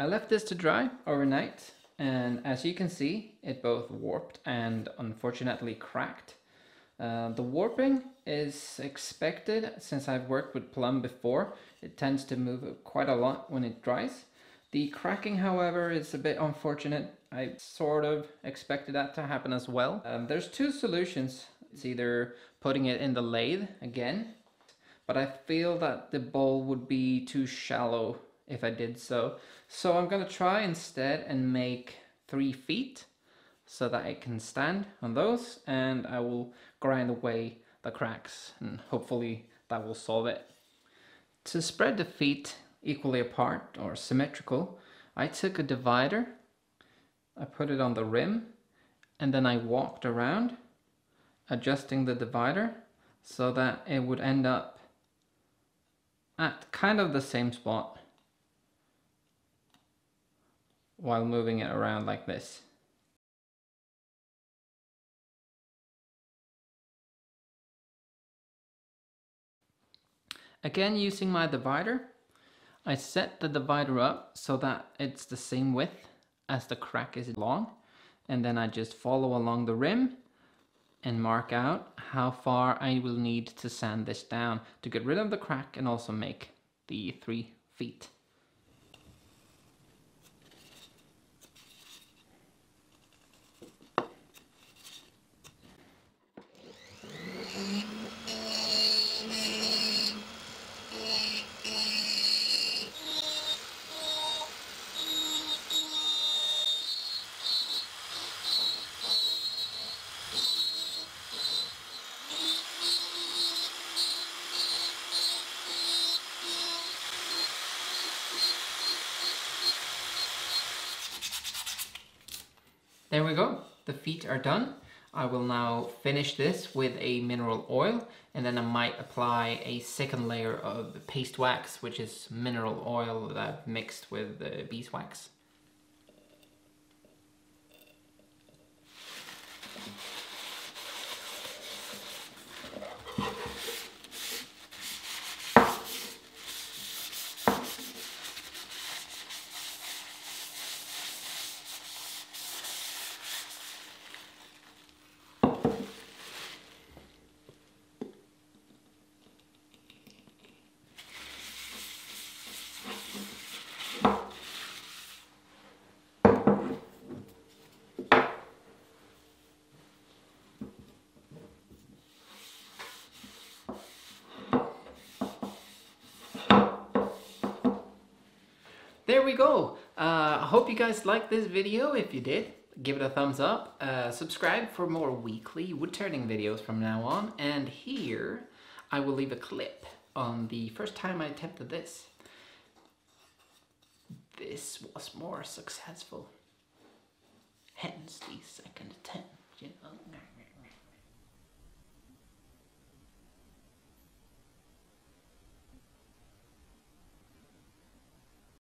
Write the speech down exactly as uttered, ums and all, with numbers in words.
I left this to dry overnight, and as you can see, it both warped and unfortunately cracked. Uh, the warping is expected since I've worked with plum before. It tends to move quite a lot when it dries. The cracking, however, is a bit unfortunate. I sort of expected that to happen as well. Um, there's two solutions. It's either putting it in the lathe again, but I feel that the bowl would be too shallow if I did so. So I'm gonna try instead and make three feet so that I can stand on those, and I will grind away the cracks, and hopefully that will solve it. To spread the feet equally apart or symmetrical, I took a divider, I put it on the rim, and then I walked around adjusting the divider so that it would end up at kind of the same spot, while moving it around like this. Again, using my divider, I set the divider up so that it's the same width as the crack is long, and then I just follow along the rim and mark out how far I will need to sand this down to get rid of the crack and also make the three feet. There we go, the feet are done. I will now finish this with a mineral oil, and then I might apply a second layer of paste wax, which is mineral oil that I've mixed with the beeswax. There we go. I uh, hope you guys liked this video. If you did, give it a thumbs up. Uh, subscribe for more weekly wood turning videos from now on. And here I will leave a clip on the first time I attempted this. This was more successful. Hence the second attempt.